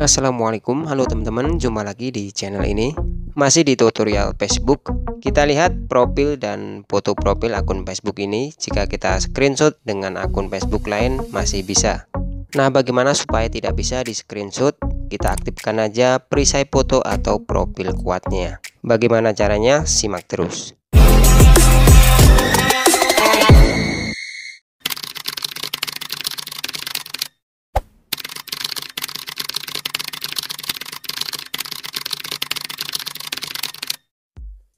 Assalamualaikum, halo teman-teman, jumpa lagi di channel ini. Masih di tutorial Facebook. Kita lihat profil dan foto profil akun Facebook ini. Jika kita screenshot dengan akun Facebook lain masih bisa. Nah, bagaimana supaya tidak bisa di screenshot? Kita aktifkan aja perisai foto atau profil kuatnya. Bagaimana caranya? Simak terus.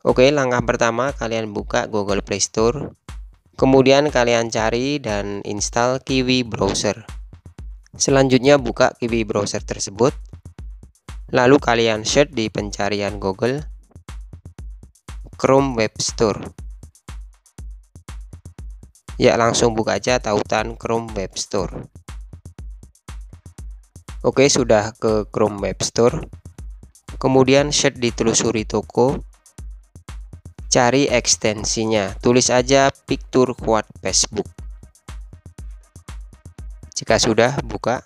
Oke, langkah pertama kalian buka Google Play Store. Kemudian kalian cari dan install Kiwi Browser. Selanjutnya buka Kiwi Browser tersebut. Lalu kalian search di pencarian Google Chrome Web Store. Ya, langsung buka aja tautan Chrome Web Store. Oke, sudah ke Chrome Web Store. Kemudian search di telusuri toko. Cari ekstensinya, tulis aja Picture Guard Facebook. Jika sudah, buka.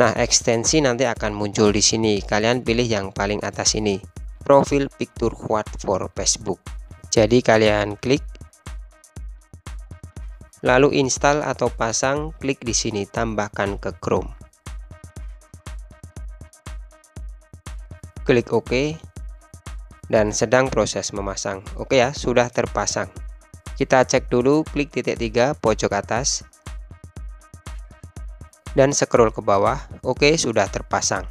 Nah, ekstensi nanti akan muncul di sini. Kalian pilih yang paling atas ini, Profile Picture Guard for Facebook. Jadi kalian klik, lalu install atau pasang, klik di sini tambahkan ke Chrome. Klik OK. Dan sedang proses memasang. Oke ya, sudah terpasang. Kita cek dulu, klik titik 3 pojok atas dan scroll ke bawah. Oke, sudah terpasang.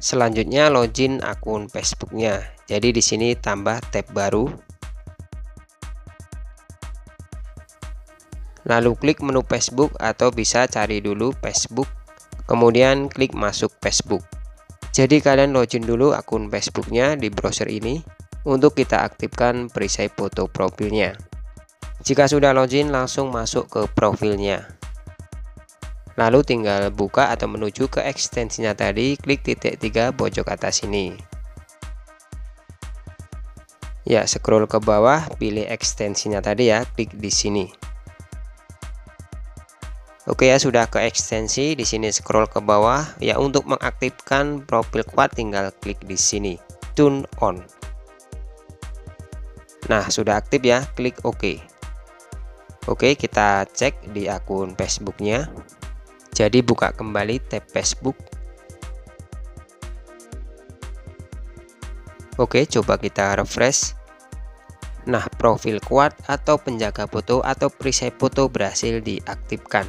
Selanjutnya login akun Facebooknya. Jadi di sini tambah tab baru, lalu klik menu Facebook atau bisa cari dulu Facebook, kemudian klik masuk Facebook. Jadi kalian login dulu akun Facebooknya di browser ini untuk kita aktifkan perisai foto profilnya. Jika sudah login, langsung masuk ke profilnya. Lalu tinggal buka atau menuju ke ekstensinya tadi, klik titik 3 pojok atas ini. Ya, scroll ke bawah, pilih ekstensinya tadi ya, klik di sini. Oke ya, sudah ke ekstensi. Di sini scroll ke bawah ya, untuk mengaktifkan profil kuat tinggal klik di sini turn on. Nah, sudah aktif ya, klik OK. Oke, kita cek di akun Facebooknya. Jadi buka kembali tab Facebook. Oke, coba kita refresh. Nah, profil kuat atau penjaga foto atau perisai foto berhasil diaktifkan.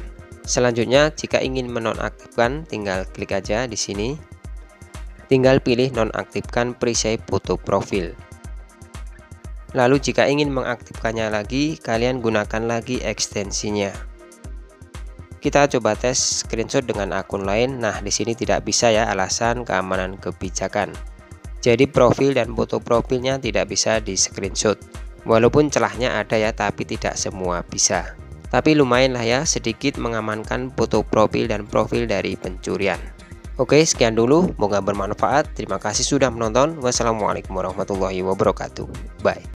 Selanjutnya, jika ingin menonaktifkan, tinggal klik aja di sini. Tinggal pilih nonaktifkan perisai foto profil. Lalu jika ingin mengaktifkannya lagi, kalian gunakan lagi ekstensinya. Kita coba tes screenshot dengan akun lain. Nah, di sini tidak bisa ya, alasan keamanan kebijakan. Jadi profil dan foto profilnya tidak bisa di screenshot. Walaupun celahnya ada ya, tapi tidak semua bisa. Tapi lumayan lah ya, sedikit mengamankan foto profil dan profil dari pencurian. Oke, sekian dulu, moga bermanfaat. Terima kasih sudah menonton. Wassalamualaikum warahmatullahi wabarakatuh. Bye.